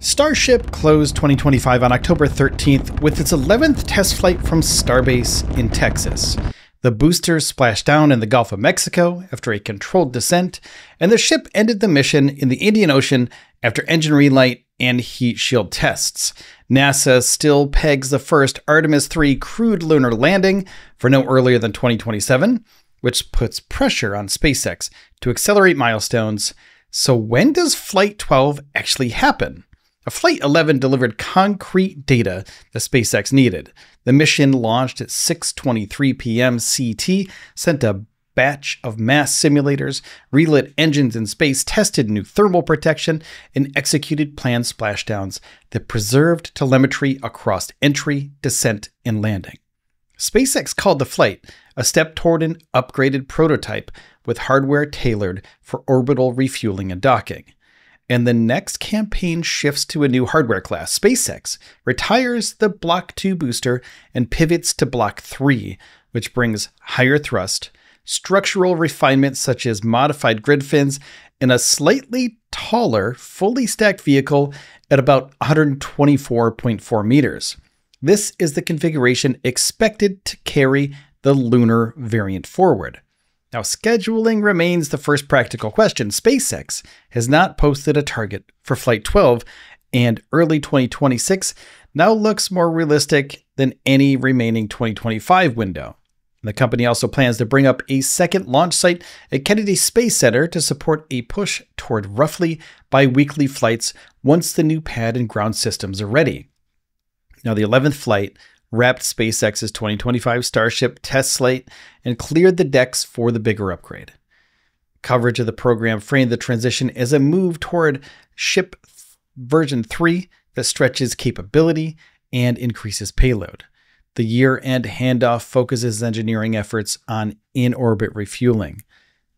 Starship closed 2025 on October 13th with its 11th test flight from Starbase in Texas. The booster splashed down in the Gulf of Mexico after a controlled descent, and the ship ended the mission in the Indian Ocean after engine relight and heat shield tests. NASA still pegs the first Artemis III crewed lunar landing for no earlier than 2027, which puts pressure on SpaceX to accelerate milestones. So when does Flight 12 actually happen? Flight 11 delivered concrete data that SpaceX needed. The mission launched at 6:23 p.m. CT, sent a batch of mass simulators, relit engines in space, tested new thermal protection, and executed planned splashdowns that preserved telemetry across entry, descent, and landing. SpaceX called the flight a step toward an upgraded prototype with hardware tailored for orbital refueling and docking. And the next campaign shifts to a new hardware class. SpaceX retires the Block 2 booster and pivots to Block 3, which brings higher thrust, structural refinements such as modified grid fins, and a slightly taller, fully stacked vehicle at about 124.4 meters. This is the configuration expected to carry the lunar variant forward. Now, scheduling remains the first practical question. SpaceX has not posted a target for Flight 12, and early 2026 now looks more realistic than any remaining 2025 window. The company also plans to bring up a second launch site at Kennedy Space Center to support a push toward roughly bi-weekly flights once the new pad and ground systems are ready. Now, the 11th flight wrapped SpaceX's 2025 Starship test slate and cleared the decks for the bigger upgrade. Coverage of the program framed the transition as a move toward Ship Version 3 that stretches capability and increases payload. The year-end handoff focuses engineering efforts on in-orbit refueling,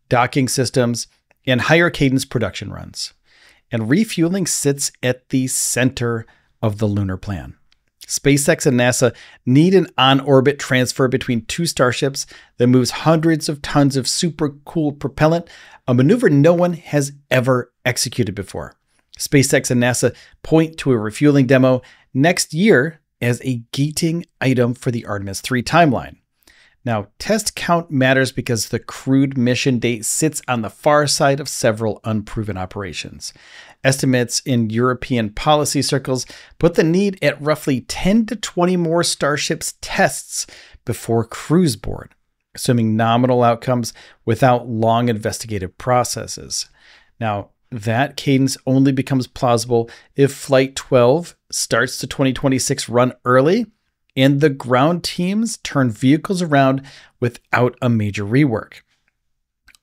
docking systems, and higher cadence production runs. And refueling sits at the center of the lunar plan. SpaceX and NASA need an on-orbit transfer between two starships that moves hundreds of tons of supercooled propellant, a maneuver no one has ever executed before. SpaceX and NASA point to a refueling demo next year as a gating item for the Artemis III timeline. Now, test count matters because the crewed mission date sits on the far side of several unproven operations. Estimates in European policy circles put the need at roughly 10 to 20 more Starship's tests before crews board, assuming nominal outcomes without long investigative processes. Now, that cadence only becomes plausible if Flight 12 starts the 2026 run early and the ground teams turn vehicles around without a major rework.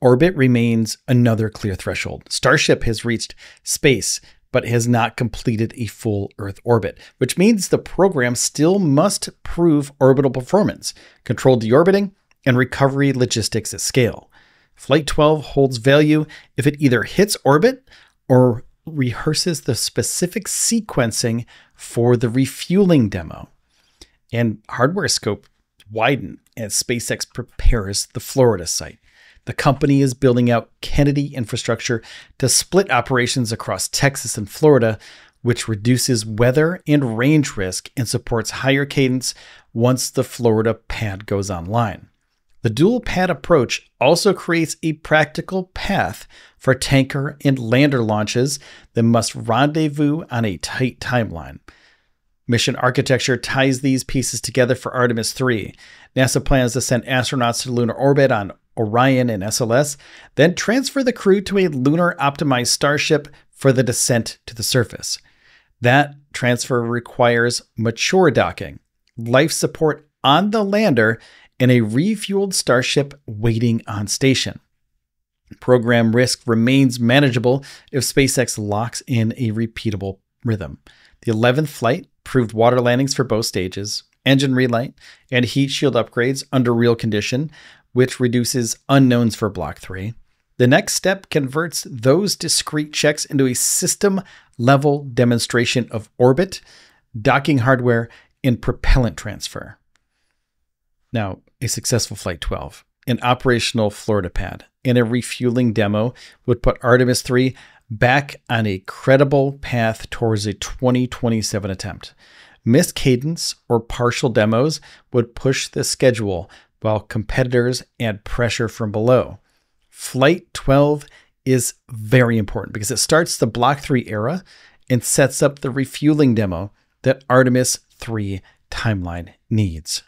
Orbit remains another clear threshold. Starship has reached space, but has not completed a full Earth orbit, which means the program still must prove orbital performance, controlled deorbiting, and recovery logistics at scale. Flight 12 holds value if it either hits orbit or rehearses the specific sequencing for the refueling demo. And hardware scope widened as SpaceX prepares the Florida site. The company is building out Kennedy infrastructure to split operations across Texas and Florida, which reduces weather and range risk and supports higher cadence once the Florida pad goes online. The dual pad approach also creates a practical path for tanker and lander launches that must rendezvous on a tight timeline. Mission architecture ties these pieces together for Artemis III. NASA plans to send astronauts to lunar orbit on Orion and SLS, then transfer the crew to a lunar-optimized Starship for the descent to the surface. That transfer requires mature docking, life support on the lander, and a refueled Starship waiting on station. Program risk remains manageable if SpaceX locks in a repeatable rhythm. The 11th flight proved water landings for both stages, engine relight, and heat shield upgrades under real condition, which reduces unknowns for Block 3. The next step converts those discrete checks into a system-level demonstration of orbit, docking hardware, and propellant transfer. Now, a successful Flight 12, an operational Florida pad, and a refueling demo would put Artemis III back on a credible path towards a 2027 attempt. Missed cadence or partial demos would push the schedule while competitors add pressure from below. Flight 12 is very important because it starts the Block 3 era and sets up the refueling demo that Artemis III timeline needs.